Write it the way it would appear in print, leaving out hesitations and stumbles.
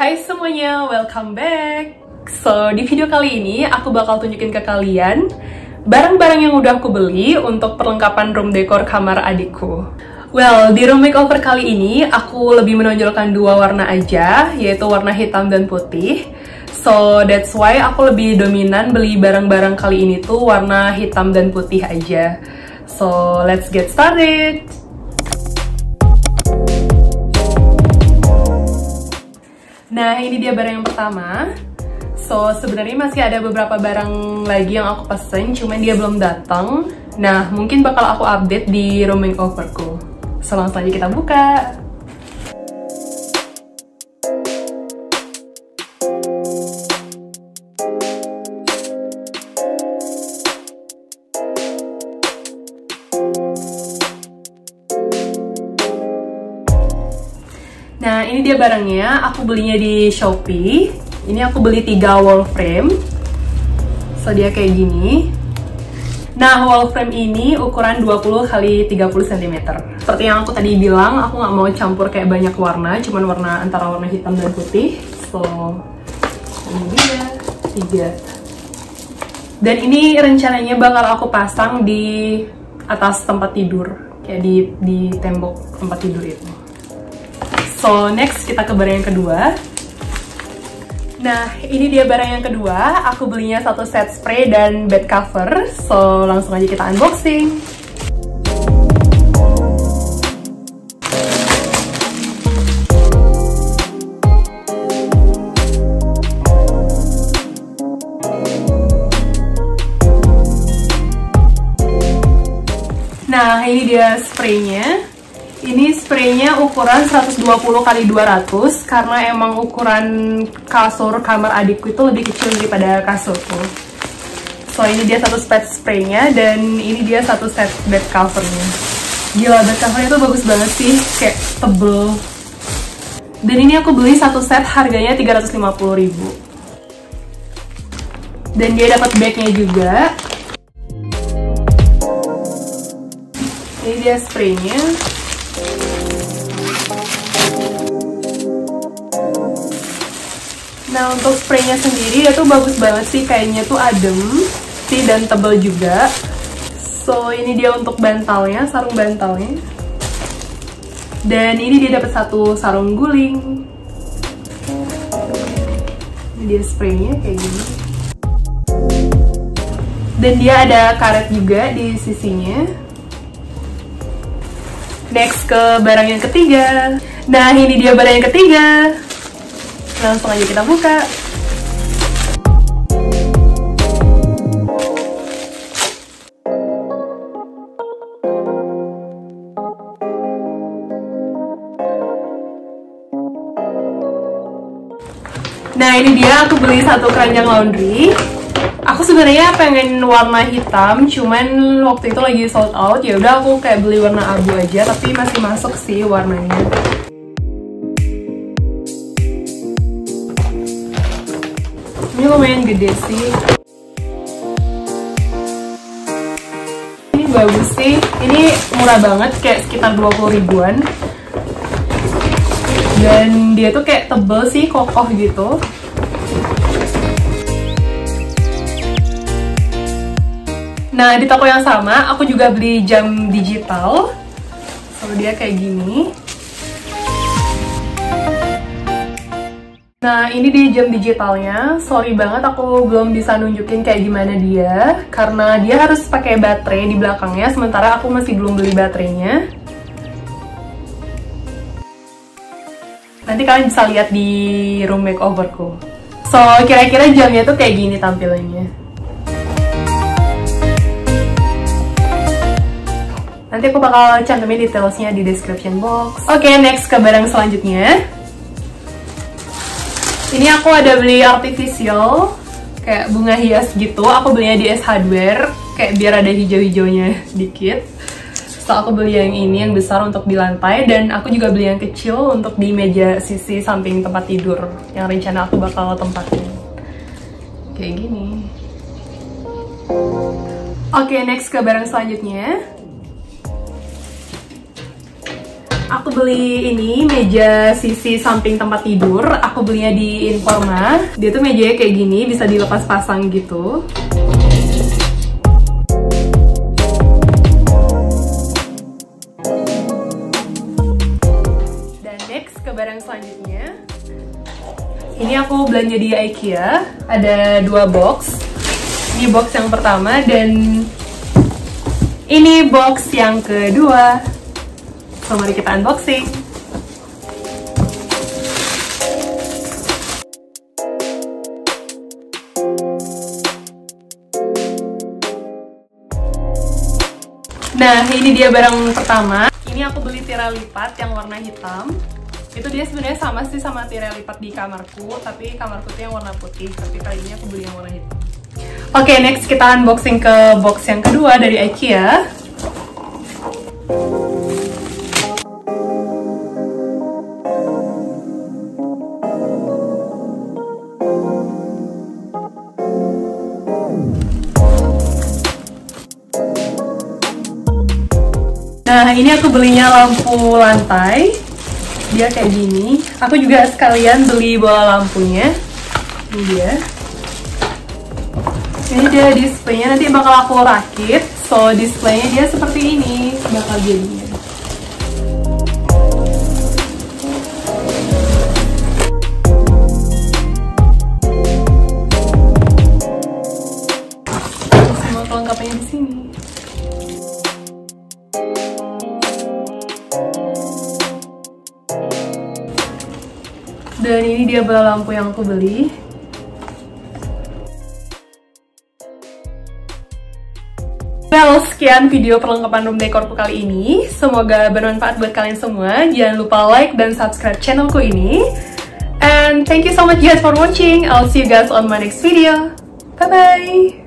Hai semuanya, welcome back. So, di video kali ini aku bakal tunjukin ke kalian barang-barang yang udah aku beli untuk perlengkapan room decor kamar adikku. Well, di room makeover kali ini aku lebih menonjolkan dua warna aja, yaitu warna hitam dan putih. So, that's why aku lebih dominan beli barang-barang kali ini tuh warna hitam dan putih aja. So, let's get started! Nah, ini dia barang yang pertama. So, sebenarnya masih ada beberapa barang lagi yang aku pesen, cuman dia belum datang. Nah, mungkin bakal aku update di room makeoverku. So, langsung aja kita buka. Nah, ini dia barangnya. Aku belinya di Shopee. Ini aku beli 3 wall frame. So, dia kayak gini. Nah, wall frame ini ukuran 20 x 30 cm. Seperti yang aku tadi bilang, aku nggak mau campur kayak banyak warna, cuman warna antara warna hitam dan putih. So, ini dia 3. Dan ini rencananya bakal aku pasang di atas tempat tidur, kayak di tembok tempat tidur itu. So, next kita ke barang yang kedua. Nah, ini dia barang yang kedua. Aku belinya 1 set spray dan bed cover. So, langsung aja kita unboxing. Nah, ini dia spraynya. Ini spraynya ukuran 120 x 200 karena emang ukuran kasur kamar adikku itu lebih kecil daripada kasurku. So, ini dia 1 set spraynya dan ini dia 1 set bed covernya. Gila, bed covernya tuh bagus banget sih, kayak tebel. Dan ini aku beli 1 set harganya 350.000. Dan dia dapat bagnya juga. Ini dia spraynya. Nah, untuk spraynya sendiri dia tuh bagus banget sih, kayaknya tuh adem sih dan tebal juga. So, ini dia untuk bantalnya, sarung bantalnya. Dan ini dia dapat 1 sarung guling. Ini dia spraynya kayak gini. Dan dia ada karet juga di sisinya. Next ke barang yang ketiga. Nah, ini dia barang yang ketiga. Langsung aja kita buka. Nah, ini dia aku beli 1 keranjang laundry. Aku sebenarnya pengen warna hitam, cuman waktu itu lagi sold out. Ya udah aku kayak beli warna abu aja, tapi masih masuk sih warnanya. Ini lumayan gede sih. Ini bagus sih. Ini murah banget, kayak sekitar 20 ribuan. Dan dia tuh kayak tebel sih, kokoh gitu. Nah, di toko yang sama aku juga beli jam digital. So, dia kayak gini. Nah, ini dia jam digitalnya. Sorry banget aku belum bisa nunjukin kayak gimana dia, karena dia harus pakai baterai di belakangnya, sementara aku masih belum beli baterainya. Nanti kalian bisa lihat di room makeoverku. So, kira-kira jamnya tuh kayak gini tampilannya. Nanti aku bakal cantumin detailsnya di description box. Oke, next ke barang selanjutnya. Ini aku ada beli artificial, kayak bunga hias gitu. Aku belinya di S Hardware, kayak biar ada hijau-hijaunya dikit. So, aku beli yang ini, yang besar untuk di lantai. Dan aku juga beli yang kecil untuk di meja sisi samping tempat tidur, yang rencana aku bakal tempatin kayak gini. Oke, next ke barang selanjutnya. Aku beli ini meja sisi samping tempat tidur. Aku belinya di Informa. Dia tuh mejanya kayak gini, bisa dilepas pasang gitu. Dan next ke barang selanjutnya. Ini aku belanja di IKEA. Ada dua box. Ini box yang pertama dan ini box yang kedua. So, mari kita unboxing. Nah, ini dia barang pertama. Ini aku beli tirai lipat yang warna hitam. Itu dia sebenarnya sama sih sama tirai lipat di kamarku, tapi kamarku tuh yang warna putih, tapi kali ini aku beli yang warna hitam. Oke, next kita unboxing ke box yang kedua dari IKEA. Nah, ini aku belinya lampu lantai. Dia kayak gini. Aku juga sekalian beli bola lampunya. Ini dia. Ini dia displaynya. Nanti bakal aku rakit. So, displaynya dia seperti ini. Bakal jadinya. Semua kelengkapannya di sini. Dan ini dia bola lampu yang aku beli. Well, sekian video perlengkapan room dekorku kali ini. Semoga bermanfaat buat kalian semua. Jangan lupa like dan subscribe channelku ini. And thank you so much guys for watching. I'll see you guys on my next video. Bye-bye!